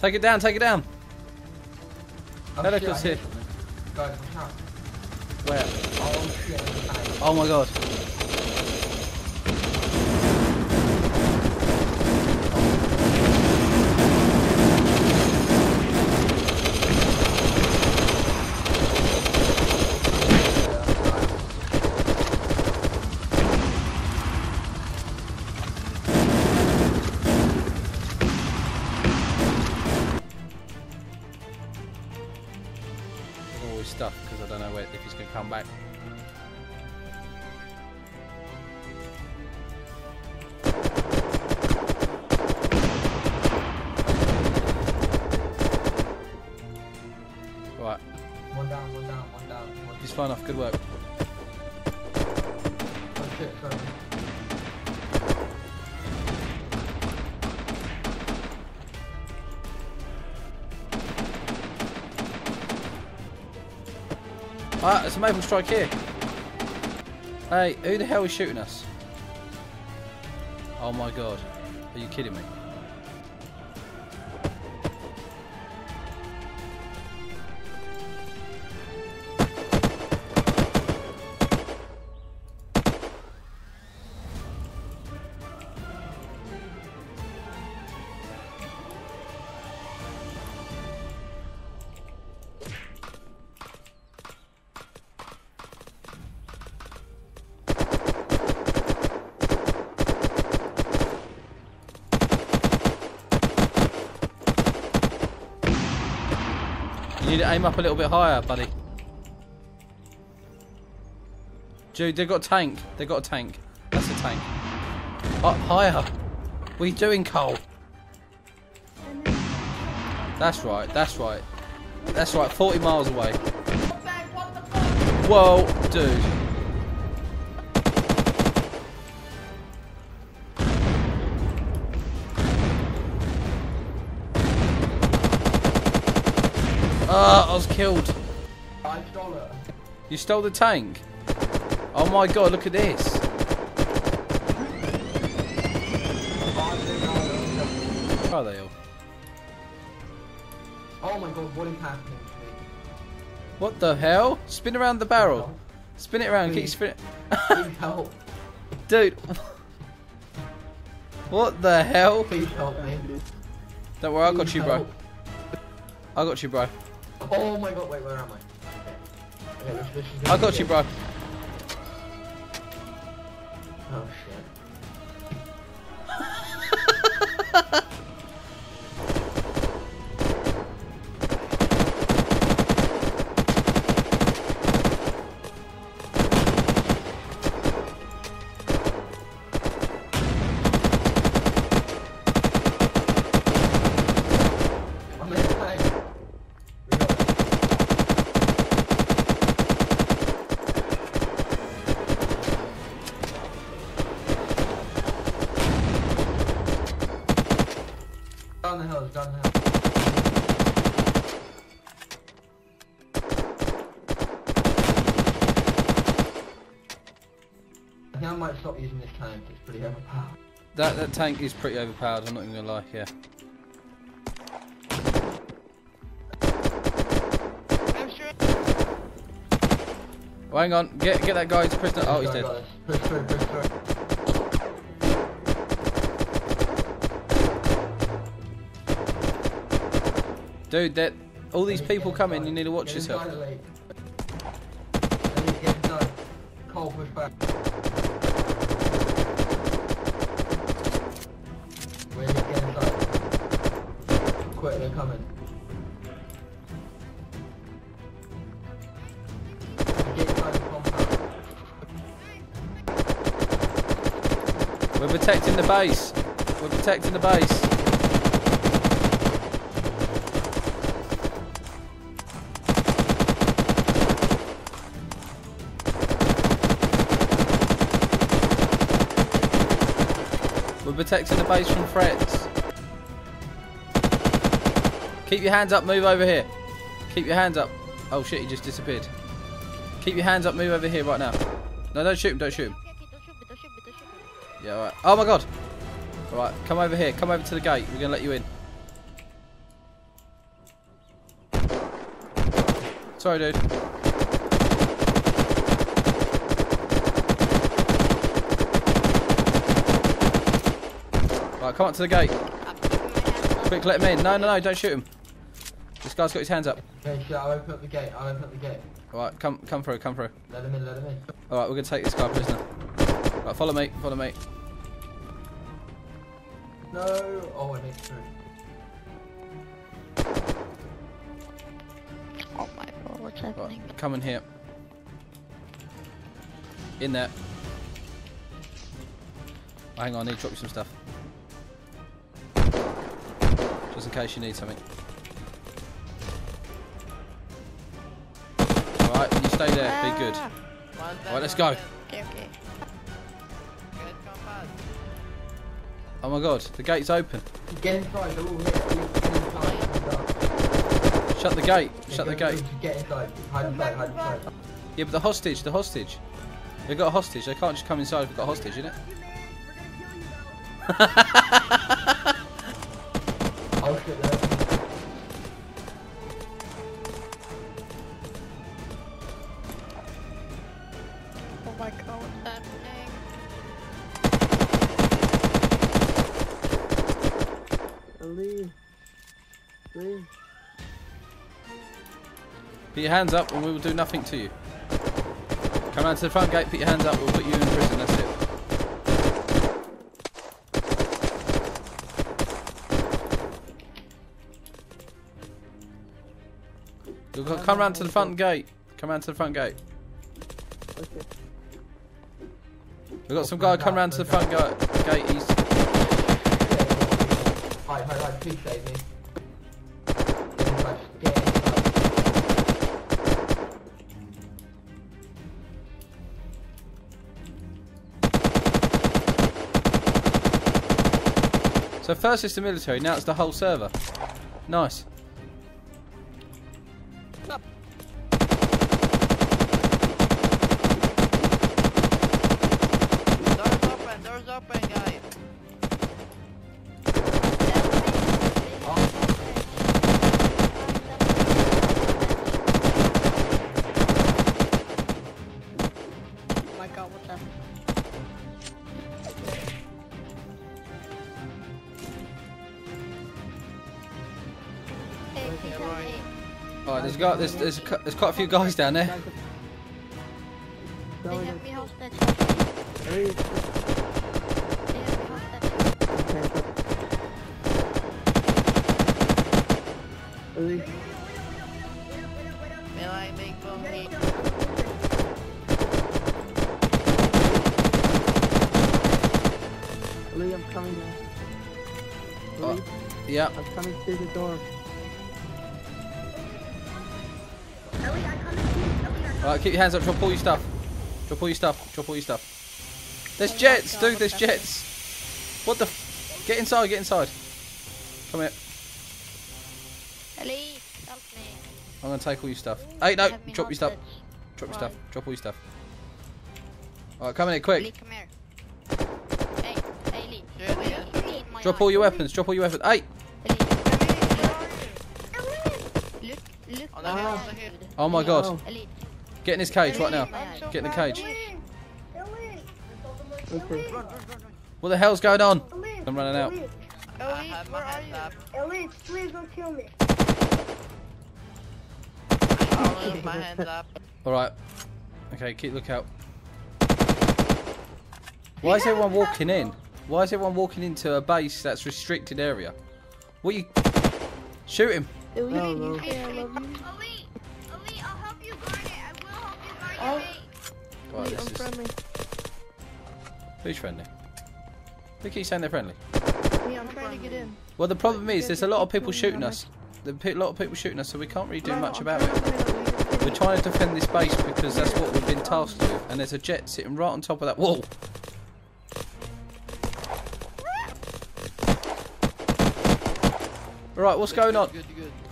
Take it down, take it down. Helicopter's here. Where? Oh, shit. Oh my god. Stuff because I don't know if he's going to come back. Right. One down, one down, one down. He's fine off. Good work. Ah, it's a Maple Strike here. Hey, who the hell is shooting us? Oh my god. Are you kidding me? You need to aim up a little bit higher, buddy. Dude, they've got a tank. They've got a tank. That's a tank. Up higher. What are you doing, Cole? That's right, that's right. That's right, 40 miles away. Whoa, dude. I was killed. I stole it. You stole the tank? Oh my god, look at this. Where are they all? Oh my god, what is happening to me? What the hell? Spin around the barrel. Spin it around, keep spinning. Please help. Dude. What the hell? Please help me. Don't worry, I got you, bro. I got you, bro. Oh my god, wait, where am I? Okay. Okay, this I got you, bro. Oh shit. Down the hill, down the hill. I think I might stop using this tank, it's pretty overpowered. That tank is pretty overpowered, I'm not even gonna lie, yeah. Well, hang on, get that guy, he's a prisoner. Oh, he's dead. Push through, push through. Dude, that all these people coming, you need to watch yourself. Cole, push back. We're gonna get inside. Quick, they're coming. Get inside the compound. We're protecting the base. We're protecting the base. We're protecting the base from threats. Keep your hands up, move over here. Keep your hands up. Oh shit, he just disappeared. Keep your hands up, move over here right now. No, don't shoot him, don't shoot him. Yeah, alright. Oh my god. Alright, come over here, come over to the gate. We're going to let you in. Sorry, dude. Right, come on to the gate. Quick, let him in. No, no, no, don't shoot him. This guy's got his hands up. Okay, sure, I'll open up the gate, I'll open up the gate. Alright, come through, come through. Let him in, let him in. Alright, we're going to take this guy prisoner. Right, follow me, follow me. No! Oh, I made it through. Oh my god, what's happening? Right, come in here. In there. Oh, hang on, I need to drop you some stuff. Just in case you need something. Alright, you stay there, be good. Alright, let's go. Okay, okay. Oh my god, the gate's open. Get inside, they're all here. Shut the gate, shut the gate. Get inside, hide inside, hide inside. Yeah, but the hostage, the hostage. They've got a hostage, they can't just come inside if they've got a hostage, innit? I'll sit there. Oh my god, what's happening? Leave. Leave. Put your hands up and we will do nothing to you. Come round to the front gate, put your hands up, we'll put you in prison, that's it. Come round to the front gate. Come round to the front gate. We've got some guy come round to the front gate, he's... Hi, hi, hi, please save me. Get inside, get inside. So first it's the military, now it's the whole server. Nice. Stop. Doors open, guys. Alright, there's quite a few guys down there. They have me hostage. Lee, I'm coming now. Lee? Yeah. I'm coming through the door. Alright, keep your hands up, drop all your stuff. Drop all your stuff, drop all your stuff. There's jets, dude, there's jets. What the f? Get inside, get inside. Come here. Ellie, help me. I'm gonna take all your stuff. Hey, no, drop your stuff. Drop your stuff, drop all your stuff. Alright, come in here, quick. Come here. Hey, Ellie. Drop all your weapons, drop all your weapons. Hey! Oh my god. Get in his cage right now. Get in the cage. What the hell's going on? I'm running out. Elite, please don't kill me. Alright. Okay, keep lookout. Why is everyone walking in? Why is everyone walking into a base that's restricted area? What are you... Shoot him. Elite, Elite, I'll help you guard it. I will help you guard it. Right, this is... friendly. Who's friendly? Who keeps saying they're friendly? Yeah, I'm trying to get in. Well, the problem is there's a lot of people shooting us. There's a lot of people shooting us, so we can't really do much about it. We're trying to defend this base because that's what we've been tasked with. And there's a jet sitting right on top of that wall. Alright, what's going on?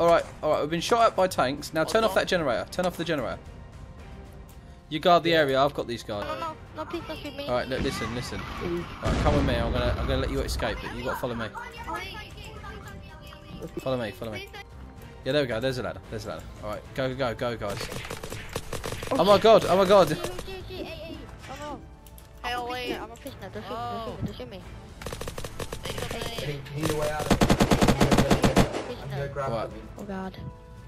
Alright, alright, we've been shot at by tanks. Now turn off that generator. Turn off the generator. You guard the area, I've got these guys. No, please don't shoot me. Alright, look, listen, listen. Alright, come with me, I'm gonna let you escape, but you've got to follow me. Follow me, follow me. Yeah, there we go. There's a ladder. There's a ladder. All right, go, go, go, go, guys. Oh my god! Oh my god! I'm a prisoner. Don't shoot me! Need a way out of here. I'm gonna grab it. Oh god!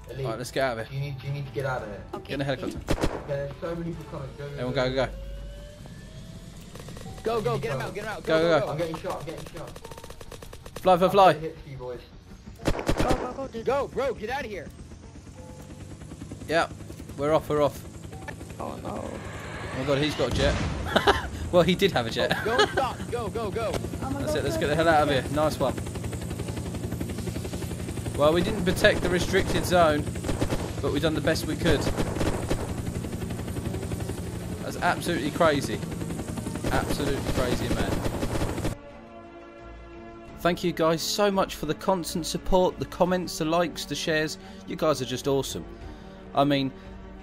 Alright, let's get out of here. You need to get out of here. Okay, get in the helicopter. There's so many people coming. Everyone go, go, go. Go, go, get him out, get him out. Go, go, go. I'm getting shot, I'm getting shot. Fly for fly. Go, go, go, dude. Go, bro, get out of here. Yeah, we're off, we're off. Oh no. Oh my god, he's got a jet. Well, he did have a jet. Go, stop, go, go, go. That's it, let's get the hell out of here. Nice one. Well, we didn't protect the restricted zone, but we done the best we could. That's absolutely crazy. Absolutely crazy, man. Thank you guys so much for the constant support, the comments, the likes, the shares. You guys are just awesome. I mean,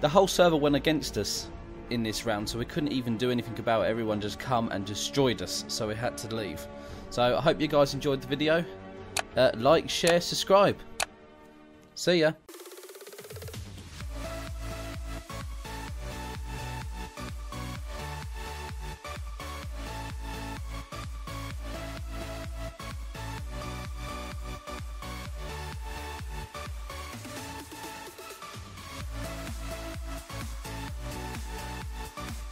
the whole server went against us in this round, so we couldn't even do anything about it. Everyone just come and destroyed us, so we had to leave. So I hope you guys enjoyed the video. Like, share, subscribe. See ya.